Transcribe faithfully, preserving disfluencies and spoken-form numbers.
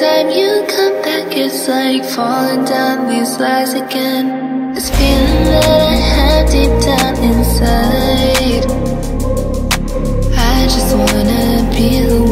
time you come back, it's like falling down these lies again. This feeling that I have deep down inside, I just wanna be the